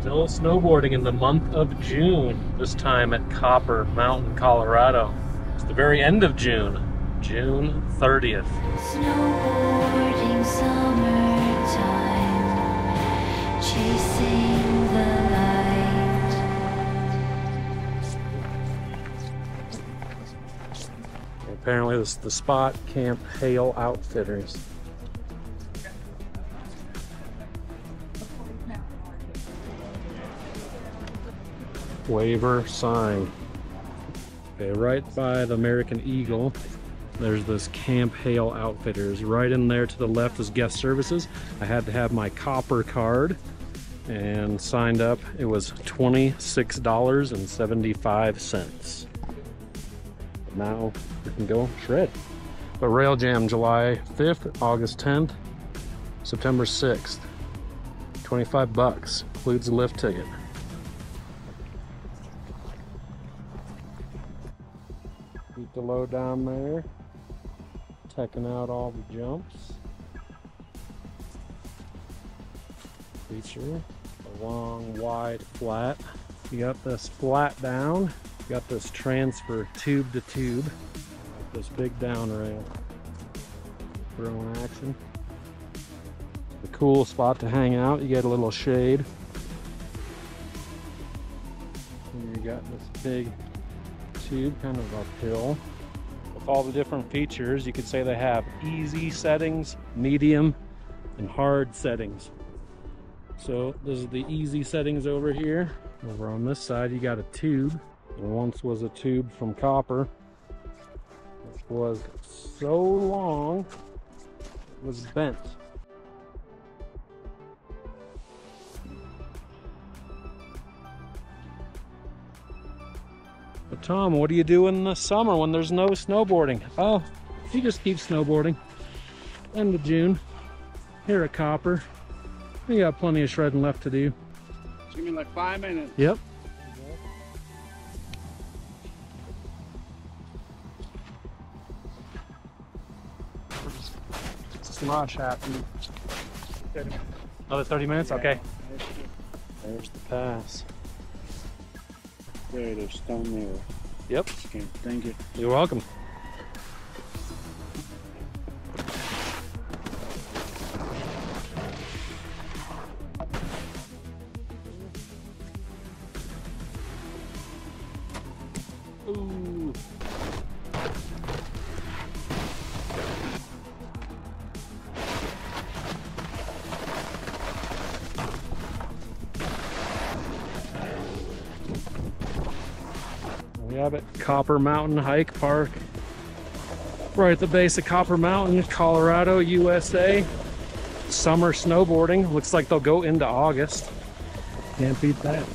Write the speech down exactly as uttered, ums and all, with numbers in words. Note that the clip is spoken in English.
Still snowboarding in the month of June, this time at Copper Mountain, Colorado. It's the very end of June, June thirtieth. Snowboarding summertime, chasing the light. Apparently this is the spot, Camp Hale Outfitters. Waiver sign. Okay, right by the American Eagle, there's this Camp Hale Outfitters. Right in there to the left is Guest Services. I had to have my copper card and signed up. It was twenty-six dollars and seventy-five cents. Now we can go shred. But Rail Jam, July fifth, August tenth, September sixth. twenty-five bucks, includes a lift ticket. Keep the low down there, checking out all the jumps. Feature a long, wide flat. You got this flat down, you got this transfer tube to tube, got this big down rail. Throwing action. It's a cool spot to hang out, you get a little shade. And you got this big tube, kind of uphill. With all the different features, you could say they have easy settings, medium, and hard settings. So this is the easy settings over here. Over on this side, you got a tube. There once was a tube from Copper, which was so long, it was bent. But Tom, what do you do in the summer when there's no snowboarding? Oh, you just keep snowboarding. End of June, here at Copper. We got plenty of shredding left to do. It's gonna be like five minutes. Yep. Smosh happening. thirty minutes. Another thirty minutes? Yeah. Okay. There's the pass. There, there's stone there. Yep. Okay, thank you. You're welcome. Ooh. We have it, Copper Mountain Hike Park, right at the base of Copper Mountain, Colorado, U S A. Summer snowboarding, looks like they'll go into August. Can't beat that.